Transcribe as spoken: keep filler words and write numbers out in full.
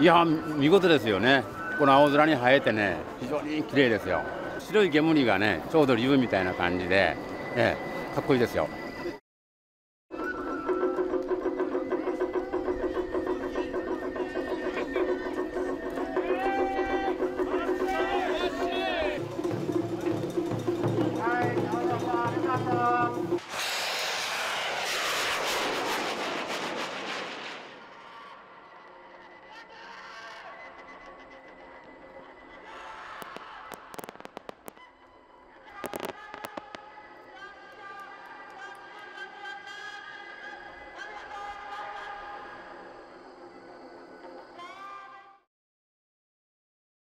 いや、見事ですよね。この青空に映えてね、非常に綺麗ですよ。白い煙がね、ちょうど竜みたいな感じで、ね、かっこいいですよ。